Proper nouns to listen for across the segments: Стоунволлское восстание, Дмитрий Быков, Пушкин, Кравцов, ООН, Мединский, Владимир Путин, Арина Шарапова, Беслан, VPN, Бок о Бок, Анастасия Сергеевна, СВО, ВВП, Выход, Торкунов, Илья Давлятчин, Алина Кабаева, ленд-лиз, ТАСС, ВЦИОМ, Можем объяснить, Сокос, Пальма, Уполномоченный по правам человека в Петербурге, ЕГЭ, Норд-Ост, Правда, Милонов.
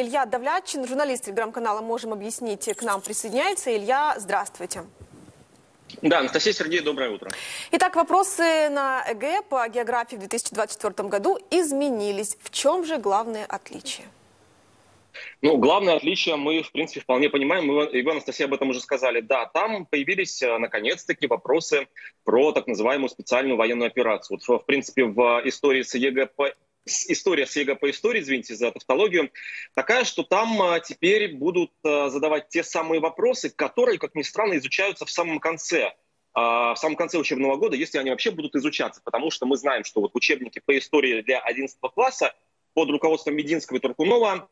Илья Давлятчин, журналист телеграм-канала «Можем объяснить», к нам присоединяется. Илья, здравствуйте. Да, Анастасия Сергеевна, доброе утро. Итак, вопросы на ЕГЭ по географии в 2024 году изменились. В чем же главное отличие? Ну, главное отличие мы, в принципе, вполне понимаем. Вы, Анастасия, об этом уже сказали. Да, там появились, наконец-таки, вопросы про так называемую специальную военную операцию. Вот, в принципе, в истории с ЕГЭ по... История с ЕГЭ по истории, извините за тавтологию, такая, что там теперь будут задавать те самые вопросы, которые, как ни странно, изучаются в самом конце учебного года, если они вообще будут изучаться. Потому что мы знаем, что вот учебники по истории для 11 класса под руководством Мединского и Торкунова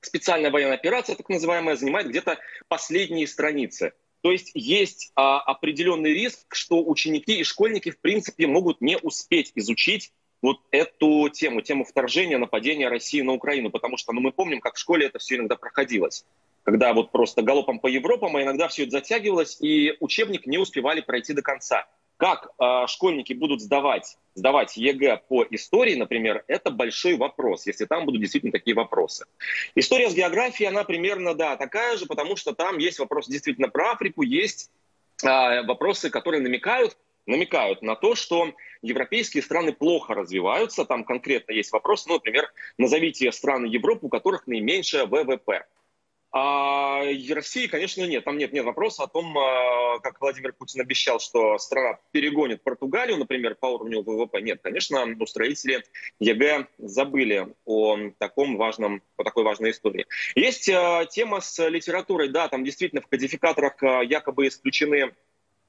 специальная военная операция, так называемая, занимает где-то последние страницы. То есть есть определенный риск, что ученики и школьники, в принципе, могут не успеть изучить вот эту тему вторжения, нападения России на Украину, потому что, ну, мы помним, как в школе это все иногда проходилось, когда вот просто галопом по Европам, а иногда все это затягивалось, и учебник не успевали пройти до конца. Как школьники будут сдавать ЕГЭ по истории, например, это большой вопрос, если там будут действительно такие вопросы. История с географией, она примерно, да, такая же, потому что там есть вопросы действительно про Африку, есть вопросы, которые намекают на то, что европейские страны плохо развиваются. Там конкретно есть вопрос, ну, например, назовите страны Европы, у которых наименьшее ВВП. А России, конечно, нет. Там нет вопроса о том, как Владимир Путин обещал, что страна перегонит Португалию, например, по уровню ВВП. Нет, конечно, устроители ЕГЭ забыли о такой важной истории. Есть тема с литературой. Да, там действительно в кодификаторах якобы исключены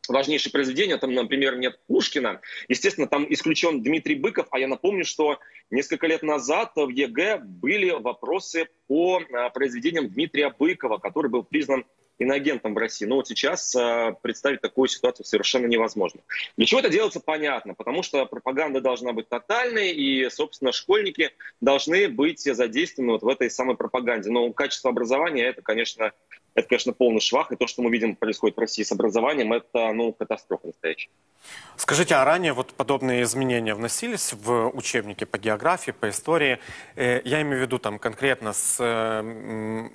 важнейшие произведения, там, например, нет Пушкина. Естественно, там исключен Дмитрий Быков. А я напомню, что несколько лет назад в ЕГЭ были вопросы по произведениям Дмитрия Быкова, который был признан иноагентом в России. Но вот сейчас представить такую ситуацию совершенно невозможно. Для чего это делается, понятно, потому что пропаганда должна быть тотальной, и, собственно, школьники должны быть задействованы вот в этой самой пропаганде. Но качество образования — это, конечно, полный швах. И то, что мы видим, происходит в России с образованием, это, ну, катастрофа настоящая. Скажите, а ранее вот подобные изменения вносились в учебники по географии, по истории? Я имею в виду там конкретно с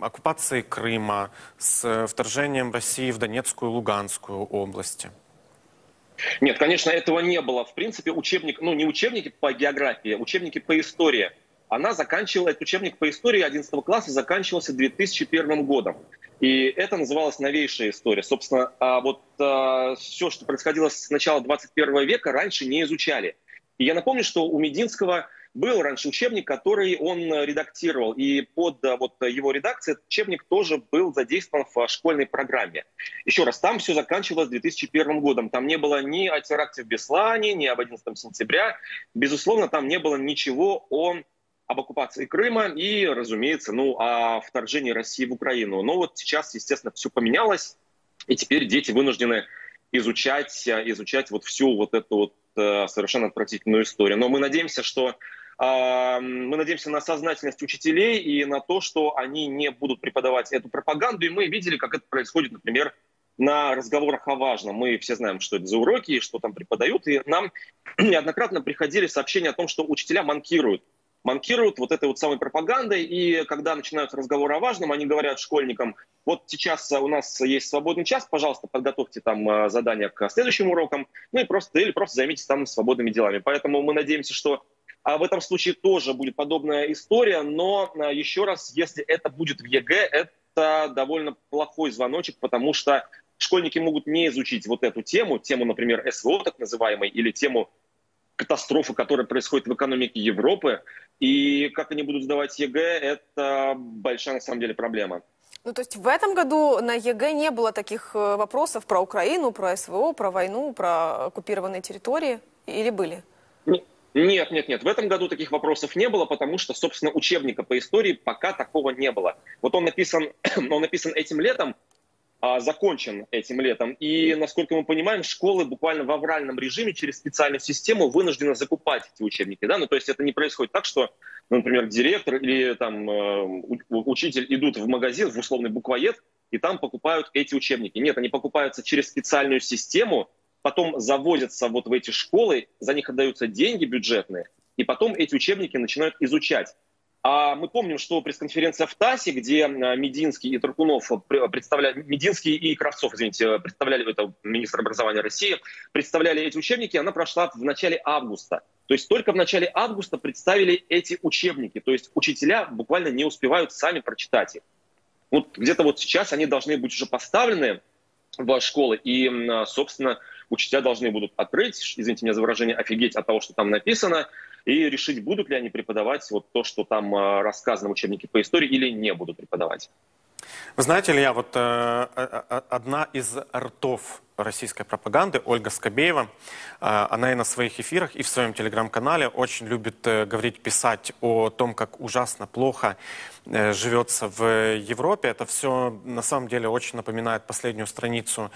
оккупацией Крыма, с вторжением России в Донецкую и Луганскую области. Нет, конечно, этого не было. В принципе, не учебники по географии, учебники по истории. Этот учебник по истории 11 класса заканчивался 2001 годом. И это называлось новейшая история. Собственно, вот все, что происходило с начала 21 века, раньше не изучали. И я напомню, что у Мединского был раньше учебник, который он редактировал. И под вот его редакцией этот учебник тоже был задействован в школьной программе. Еще раз, там все заканчивалось 2001 годом. Там не было ни о теракте в Беслане, ни об 11 сентября. Безусловно, там не было ничего об оккупации Крыма и, разумеется, о вторжении России в Украину. Но вот сейчас, естественно, все поменялось, и теперь дети вынуждены изучать вот всю вот эту вот совершенно отвратительную историю. Но мы надеемся, что на сознательность учителей и на то, что они не будут преподавать эту пропаганду. И мы видели, как это происходит, например, на разговорах о важном. Мы все знаем, что это за уроки, что там преподают. И нам неоднократно приходили сообщения о том, что учителя манкируют вот этой вот самой пропагандой, и когда начинаются разговоры о важном, они говорят школьникам: вот сейчас у нас есть свободный час, пожалуйста, подготовьте там задания к следующим урокам, или просто займитесь там свободными делами. Поэтому мы надеемся, что в этом случае тоже будет подобная история, но еще раз, если это будет в ЕГЭ, это довольно плохой звоночек, потому что школьники могут не изучить вот эту тему, например, СВО так называемой, или тему катастрофы, которая происходит в экономике Европы, и как они будут сдавать ЕГЭ, это большая на самом деле проблема. Ну, то есть в этом году на ЕГЭ не было таких вопросов про Украину, про СВО, про войну, про оккупированные территории, или были? Нет. В этом году таких вопросов не было, потому что, собственно, учебника по истории пока такого не было. Вот он написан этим летом, закончен этим летом. И, насколько мы понимаем, школы буквально в авральном режиме через специальную систему вынуждены закупать эти учебники. Да? Ну, то есть это не происходит так, что, например, директор или там, учитель идут в магазин, в условный буквоед, и там покупают эти учебники. Нет, они покупаются через специальную систему, потом завозятся вот в эти школы, за них отдаются деньги бюджетные, и потом эти учебники начинают изучать. А мы помним, что пресс-конференция в ТАССе, где Мединский и Кравцов, извините, представляли, это министр образования России, представляли эти учебники, она прошла в начале августа. То есть только в начале августа представили эти учебники. То есть учителя буквально не успевают сами прочитать их. Вот где-то вот сейчас они должны быть уже поставлены в школы, и, собственно, учителя должны будут открыть, извините меня за выражение, офигеть от того, что там написано, и решить, будут ли они преподавать вот то, что там рассказано в учебнике по истории, или не будут преподавать. Вы знаете, Илья, вот одна из ртов российской пропаганды, Ольга Скобеева, она и на своих эфирах, и в своем телеграм-канале очень любит говорить, писать о том, как ужасно плохо живется в Европе. Это все на самом деле очень напоминает последнюю страницу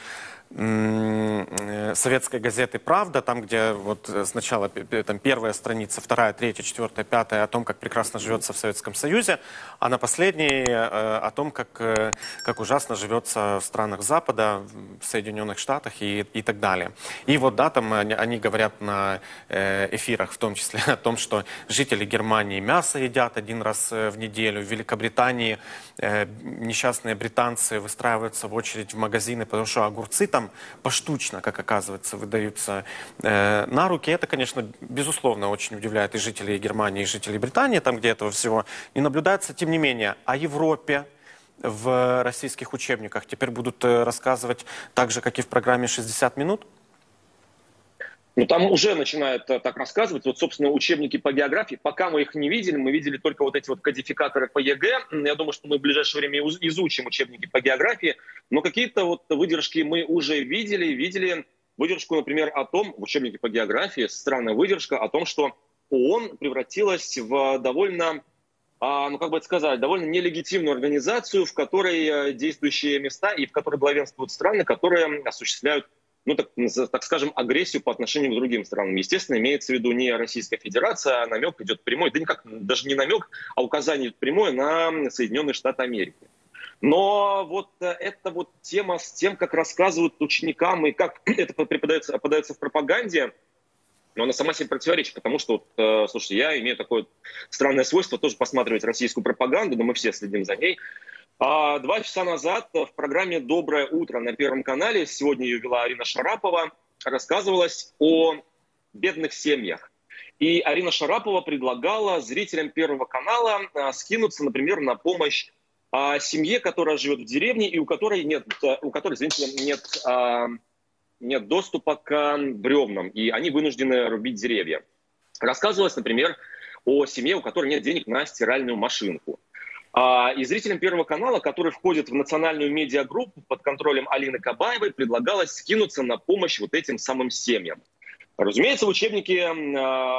советской газеты «Правда», там, где вот сначала там первая страница, вторая, третья, четвертая, пятая о том, как прекрасно живется в Советском Союзе, а на последней о том, как ужасно живется в странах Запада, в Соединенных Штатах и так далее. И вот да, там они говорят на эфирах в том числе о том, что жители Германии мясо едят один раз в неделю, в Великобритании несчастные британцы выстраиваются в очередь в магазины, потому что огурцы там поштучно, как оказывается, выдаются на руки. Это, конечно, безусловно, очень удивляет и жителей Германии, и жителей Британии, там, где этого всего не наблюдается. Тем не менее, о Европе в российских учебниках теперь будут рассказывать так же, как и в программе «60 минут»? Ну, там уже начинают так рассказывать. Вот, собственно, учебники по географии, пока мы их не видели, мы видели только вот эти вот кодификаторы по ЕГЭ. Я думаю, что мы в ближайшее время изучим учебники по географии. Но какие-то вот выдержки мы уже видели выдержку, например, о том, в учебнике по географии, странная выдержка о том, что ООН превратилась в довольно, ну, как бы это сказать, довольно нелегитимную организацию, в которой действующие места и в которой главенствуют страны, которые осуществляют, ну, так скажем, агрессию по отношению к другим странам. Естественно, имеется в виду не Российская Федерация, а намек идет прямой, да никак, даже не намек, а указание идет прямое на Соединенные Штаты Америки. Но вот эта вот тема с тем, как рассказывают ученикам и как это подается в пропаганде, но она сама себе противоречит, потому что, вот, слушайте, я имею такое странное свойство тоже посматривать российскую пропаганду, но мы все следим за ней. 2 часа назад в программе «Доброе утро» на Первом канале, сегодня ее вела Арина Шарапова, рассказывалось о бедных семьях. И Арина Шарапова предлагала зрителям Первого канала скинуться, например, на помощь семье, которая живет в деревне и у которой нет доступа к бревнам, и они вынуждены рубить деревья. Рассказывалось, например, о семье, у которой нет денег на стиральную машинку. И зрителям Первого канала, который входит в национальную медиагруппу под контролем Алины Кабаевой, предлагалось скинуться на помощь вот этим самым семьям. Разумеется, в учебнике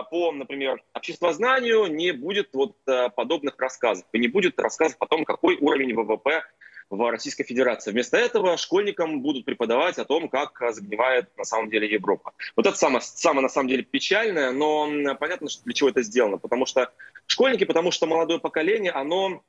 по, например, обществознанию не будет вот подобных рассказов. И не будет рассказов о том, какой уровень ВВП в Российской Федерации. Вместо этого школьникам будут преподавать о том, как загнивает на самом деле Европа. Вот это самое на самом деле печальное, но понятно, что для чего это сделано. Потому что школьники, потому что молодое поколение, оно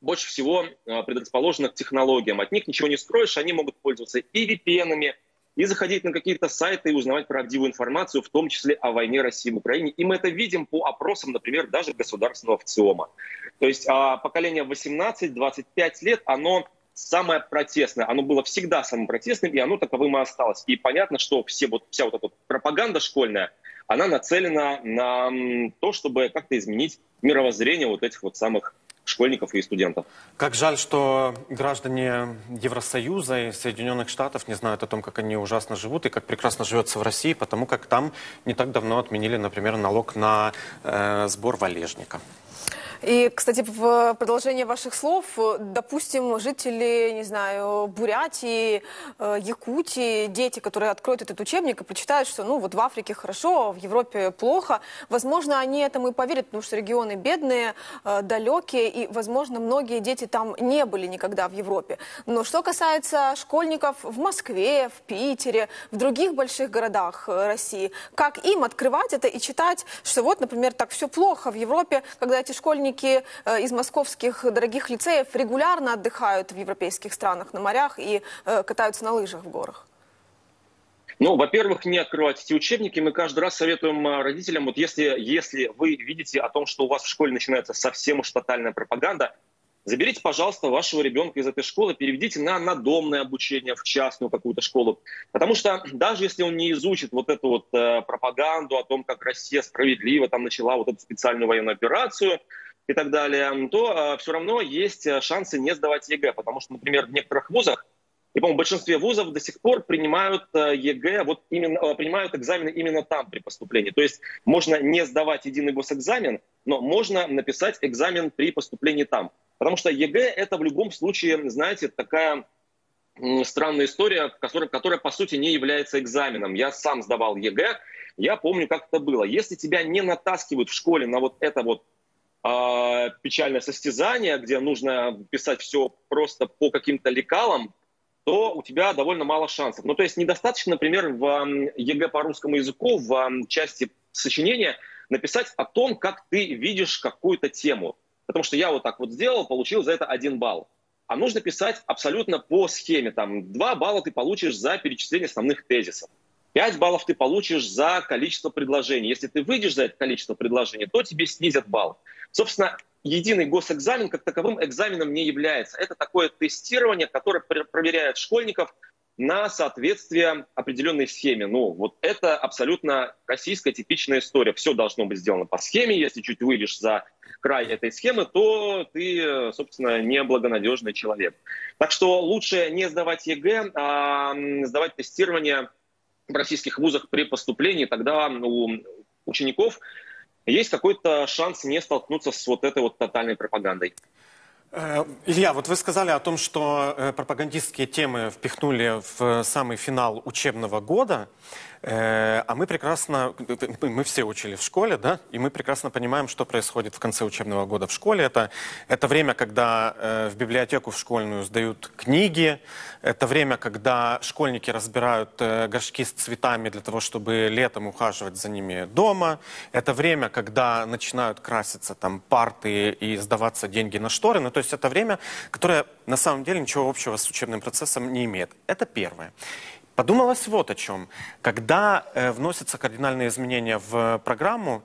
больше всего предрасположено к технологиям. От них ничего не скроешь, они могут пользоваться и VPN-ами, и заходить на какие-то сайты и узнавать правдивую информацию, в том числе о войне России в Украине. И мы это видим по опросам, например, даже государственного ВЦИОМа. То есть поколение 18-25 лет, оно самое протестное. Оно было всегда самым протестным, и оно таковым и осталось. И понятно, что вся вот эта пропаганда школьная, она нацелена на то, чтобы как-то изменить мировоззрение вот этих вот самых школьников и студентов. Как жаль, что граждане Евросоюза и Соединенных Штатов не знают о том, как они ужасно живут и как прекрасно живется в России, потому как там не так давно отменили, например, налог на сбор валежника. И, кстати, в продолжение ваших слов, допустим, жители, не знаю, Бурятии, Якутии, дети, которые откроют этот учебник и прочитают, что, ну, вот в Африке хорошо, в Европе плохо, возможно, они этому и поверят, потому что регионы бедные, далекие, и, возможно, многие дети там не были никогда в Европе. Но что касается школьников в Москве, в Питере, в других больших городах России, как им открывать это и читать, что вот, например, так все плохо в Европе, когда эти школьники из московских дорогих лицеев регулярно отдыхают в европейских странах на морях и катаются на лыжах в горах. Ну, во-первых, не открывать эти учебники. Мы каждый раз советуем родителям, вот если вы видите о том, что у вас в школе начинается совсем уж тотальная пропаганда, заберите, пожалуйста, вашего ребенка из этой школы, переведите на надомное обучение в частную какую-то школу. Потому что даже если он не изучит вот эту вот пропаганду о том, как Россия справедливо там начала вот эту специальную военную операцию и так далее, то все равно есть шансы не сдавать ЕГЭ. Потому что, например, в некоторых вузах, и, по-моему, в большинстве вузов до сих пор принимают ЕГЭ, вот именно, принимают экзамены именно там при поступлении. То есть можно не сдавать единый госэкзамен, но можно написать экзамен при поступлении там. Потому что ЕГЭ – это в любом случае, знаете, такая странная история, которая по сути не является экзаменом. Я сам сдавал ЕГЭ, я помню, как это было. Если тебя не натаскивают в школе на вот это вот печальное состязание, где нужно писать все просто по каким-то лекалам, то у тебя довольно мало шансов. Ну, то есть недостаточно, например, в ЕГЭ по русскому языку, в части сочинения, написать о том, как ты видишь какую-то тему. Потому что я вот так вот сделал, получил за это 1 балл. А нужно писать абсолютно по схеме. Там 2 балла ты получишь за перечисление основных тезисов. 5 баллов ты получишь за количество предложений. Если ты выйдешь за это количество предложений, то тебе снизят балл. Собственно, единый госэкзамен как таковым экзаменом не является. Это такое тестирование, которое проверяет школьников на соответствие определенной схеме. Ну, вот это абсолютно российская типичная история. Все должно быть сделано по схеме. Если чуть выйдешь за край этой схемы, то ты, собственно, неблагонадежный человек. Так что лучше не сдавать ЕГЭ, а сдавать тестирование в российских вузах при поступлении. Тогда у учеников есть какой-то шанс не столкнуться с вот этой вот тотальной пропагандой. Илья, вот вы сказали о том, что пропагандистские темы впихнули в самый финал учебного года, а мы прекрасно, мы все учили в школе, да, и мы прекрасно понимаем, что происходит в конце учебного года в школе. Это время, когда в библиотеку в школьную сдают книги, это время, когда школьники разбирают горшки с цветами для того, чтобы летом ухаживать за ними дома, это время, когда начинают краситься там парты и сдаваться деньги на шторы, но то есть это время, которое на самом деле ничего общего с учебным процессом не имеет. Это первое. Подумалось вот о чем. Когда вносятся кардинальные изменения в программу,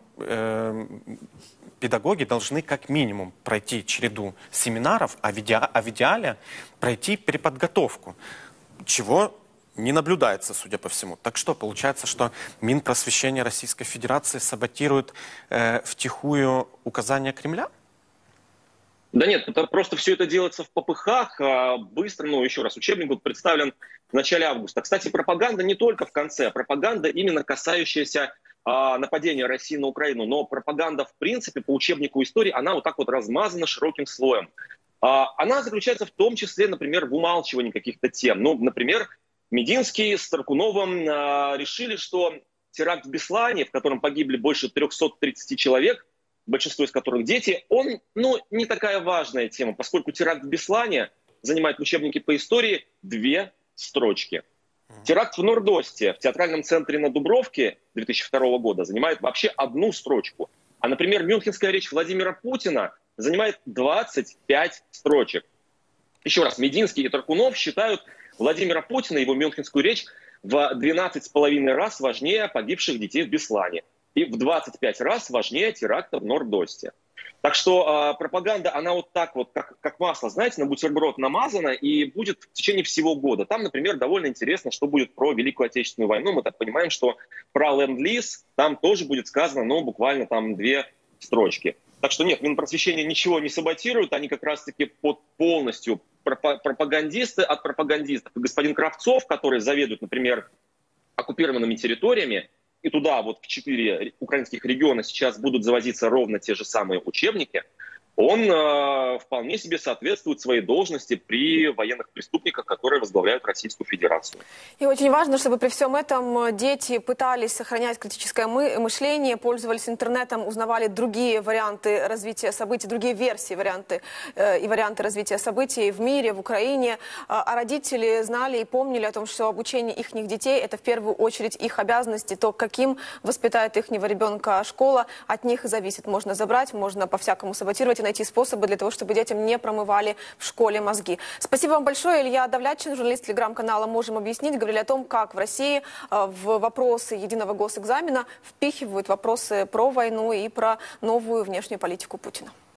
педагоги должны как минимум пройти череду семинаров, а в идеале пройти переподготовку, чего не наблюдается, судя по всему. Так что получается, что Минпросвещение Российской Федерации саботирует втихую указания Кремля? Да нет, это просто все это делается в попыхах, быстро, ну еще раз, учебник был представлен в начале августа. Кстати, пропаганда не только в конце, пропаганда именно касающаяся нападения России на Украину, но пропаганда в принципе по учебнику истории, она вот так вот размазана широким слоем. Она заключается в том числе, например, в умалчивании каких-то тем. Ну, например, Мединский с Торкуновым решили, что теракт в Беслане, в котором погибли больше 330 человек, большинство из которых дети, он, ну, не такая важная тема, поскольку теракт в Беслане занимает в учебнике по истории 2 строчки. Теракт в Норд-Осте, в театральном центре на Дубровке 2002 года занимает вообще 1 строчку. А, например, мюнхенская речь Владимира Путина занимает 25 строчек. Еще раз, Мединский и Торкунов считают Владимира Путина, его мюнхенскую речь, в 12,5 раз важнее погибших детей в Беслане. И в 25 раз важнее теракта в Норд-Осте. Так что пропаганда, она вот так вот, как масло, знаете, на бутерброд намазана и будет в течение всего года. Там, например, довольно интересно, что будет про Великую Отечественную войну. Мы так понимаем, что про ленд-лиз там тоже будет сказано, ну, буквально там 2 строчки. Так что нет, Минпросвещение ничего не саботирует, они как раз-таки полностью пропагандисты от пропагандистов. И господин Кравцов, который заведует, например, оккупированными территориями, и туда вот в 4 украинских региона сейчас будут завозиться ровно те же самые учебники, он вполне себе соответствует своей должности при военных преступниках, которые возглавляют Российскую Федерацию. И очень важно, чтобы при всем этом дети пытались сохранять критическое мышление, пользовались интернетом, узнавали другие варианты развития событий, другие версии варианты развития событий в мире, в Украине. А родители знали и помнили о том, что обучение их детей – это в первую очередь их обязанности, то, каким воспитает их ребенка школа, от них зависит. Можно забрать, можно по-всякому саботировать. найти способы для того, чтобы детям не промывали в школе мозги. Спасибо вам большое. Илья Давлятчин, журналист телеграм-канала «Можем объяснить», говорили о том, как в России в вопросы единого госэкзамена впихивают вопросы про войну и про новую внешнюю политику Путина.